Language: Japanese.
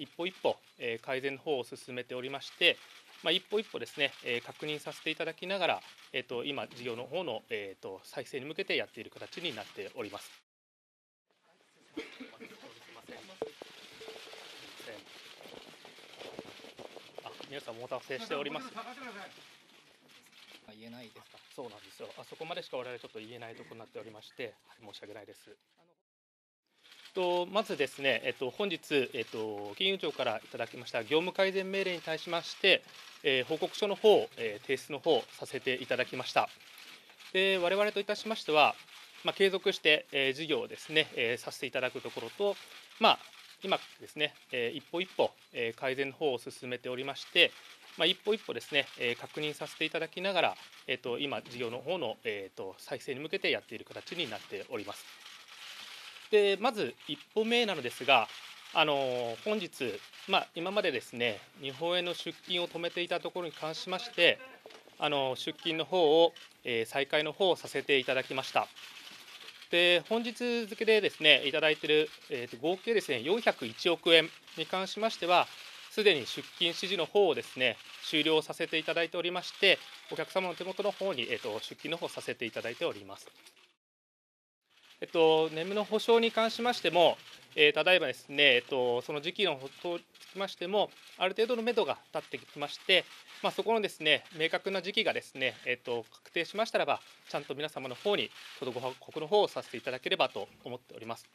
一歩一歩改善の方を進めておりまして、一歩一歩ですね確認させていただきながら、今事業の方の再生に向けてやっている形になっております。皆さんお待たせしております。言えないですか。そうなんですよ。あそこまでしか我々ちょっと言えないところになっておりまして、申し訳ないです。まずですね、本日、金融庁からいただきました業務改善命令に対しまして、報告書の方、提出の方させていただきました。で、我々といたしましては、継続して、事業をですね、させていただくところと、今ですね、一歩一歩改善の方を進めておりまして、一歩一歩ですね、確認させていただきながら、今事業の方の再生に向けてやっている形になっております。で、まず1歩目なのですが、本日、今までですね、日本への出金を止めていたところに関しまして、出金の方を再開の方をさせていただきました。で、本日付でですね、いただいている、合計ですね、401億円に関しましては、すでに出金指示の方をですね、終了させていただいておりまして、お客様の手元の方に、出金の方させていただいております。ネムの保証に関しましても、ただいまですね、その時期のことにつきましても、ある程度の目処が立ってきまして、そこのですね、明確な時期がですね、確定しましたらば、ちゃんと皆様の方にご報告の方をさせていただければと思っております。